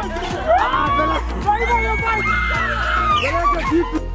Ah, the last fight on your bike!